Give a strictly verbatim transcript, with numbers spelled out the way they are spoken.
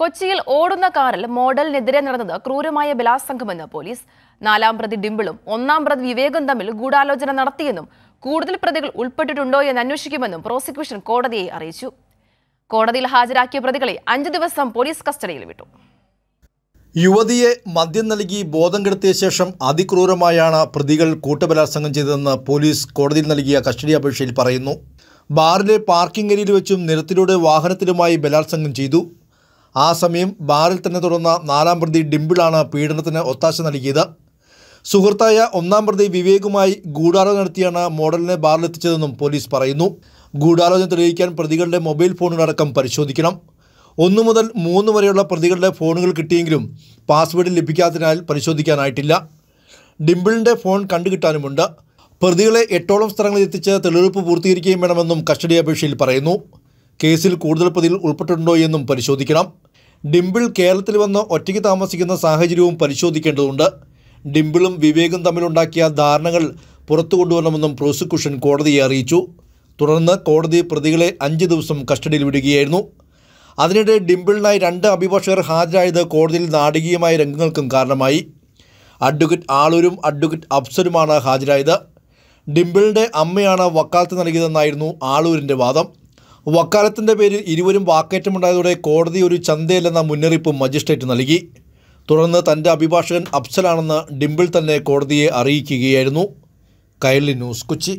കൊച്ചിയിൽ ഓടുന്ന കാറിൽ മോഡലിനെതിരെ നടന്നത് ക്രൂരമായ ബലാത്സംഗമെന്ന് പോലീസ്. നാലാം പ്രതി ഡിംപിളും ഒന്നാം പ്രതി വിവേകും തമ്മിൽ ഗൂഢാലോചന നടത്തിയെന്നും കൂടുതൽ പ്രതികൾ ഉൾപ്പെട്ടിട്ടുണ്ടോ എന്ന് അന്വേഷിക്കുമെന്നും പ്രോസിക്യൂഷൻ കോടതിയെ അറിയിച്ചു. കോടതിയിൽ ഹാജരാക്കിയ പ്രതികളെ അഞ്ചു ദിവസം പോലീസ് കസ്റ്റഡിയിൽ വിട്ടു. യുവതിയെ മദ്യം നൽകി ബോധം കെടുത്തിയ ശേഷം അതിക്രൂരമായാണ് പ്രതികൾ കൂട്ടബലാത്സംഗം ചെയ്തതെന്ന് പോലീസ് കോടതിയിൽ നൽകിയ കസ്റ്റഡി അപേക്ഷയിൽ പറയുന്നു. ബാറിലെ പാർക്കിംഗ് ഏരിയയിൽ വെച്ചും നിരത്തിലൂടെ വാഹനത്തിലുമായി ബലാത്സംഗം ചെയ്തു. ആ സമയം ബാറിൽ തന്നെ തുടർന്ന നാലാം പ്രതി ഡിംപിളാണ് പീഡനത്തിന് ഒത്താശ നൽകിയത്. സുഹൃത്തായ ഒന്നാം പ്രതി വിവേകുമായി ഗൂഢാലോചന നടത്തിയാണ് മോഡലിനെ ബാറിലെത്തിച്ചതെന്നും പോലീസ് പറയുന്നു. ഗൂഢാലോചന തെളിയിക്കാൻ പ്രതികളുടെ മൊബൈൽ ഫോണുകളടക്കം പരിശോധിക്കണം. ഒന്നു മുതൽ മൂന്ന് വരെയുള്ള പ്രതികളുടെ ഫോണുകൾ കിട്ടിയെങ്കിലും പാസ്വേഡ് ലഭിക്കാത്തതിനാൽ പരിശോധിക്കാനായിട്ടില്ല. ഡിംപിളിൻ്റെ ഫോൺ കണ്ടുകിട്ടാനുമുണ്ട്. പ്രതികളെ എട്ടോളം സ്ഥലങ്ങളിൽ എത്തിച്ച് തെളിവെടുപ്പ് പൂർത്തീകരിക്കുകയും വേണമെന്നും കസ്റ്റഡി അപേക്ഷയിൽ പറയുന്നു. കേസിൽ കൂടുതൽ പ്രതികൾ ഉൾപ്പെട്ടിട്ടുണ്ടോ എന്നും പരിശോധിക്കണം. ഡിംപിൾ കേരളത്തിൽ വന്ന് ഒറ്റയ്ക്ക് താമസിക്കുന്ന സാഹചര്യവും പരിശോധിക്കേണ്ടതുണ്ട്. ഡിംപിളും വിവേകും തമ്മിലുണ്ടാക്കിയ ധാരണകൾ പുറത്തു കൊണ്ടുവരണമെന്നും പ്രോസിക്യൂഷൻ കോടതിയെ അറിയിച്ചു. തുടർന്ന് കോടതി പ്രതികളെ അഞ്ച് ദിവസം കസ്റ്റഡിയിൽ വിടുകയായിരുന്നു. അതിനിടെ ഡിംപിളിനായി രണ്ട് അഭിഭാഷകർ ഹാജരായത് കോടതിയിൽ നാടകീയമായ രംഗങ്ങൾക്കും കാരണമായി. അഡ്വക്കേറ്റ് ആളൂരും അഡ്വക്കേറ്റ് അഫ്സലുമാണ് ഹാജരായത്. ഡിംപിളിൻ്റെ അമ്മയാണ് വക്കാലത്ത് നൽകിയതെന്നായിരുന്നു ആളൂരിൻ്റെ വാദം. വക്കാലത്തിൻ്റെ പേരിൽ ഇരുവരും വാക്കേറ്റമുണ്ടായതോടെ കോടതി ഒരു ചന്തയല്ലെന്ന മുന്നറിയിപ്പ് മജിസ്ട്രേറ്റ് നൽകി. തുടർന്ന് തൻ്റെ അഭിഭാഷകൻ അഫ്സലാണെന്ന് ഡിംപിൾ തന്നെ കോടതിയെ അറിയിക്കുകയായിരുന്നു. കൈരളി ന്യൂസ്, കൊച്ചി.